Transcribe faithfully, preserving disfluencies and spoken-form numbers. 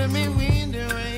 giving me wind and rain.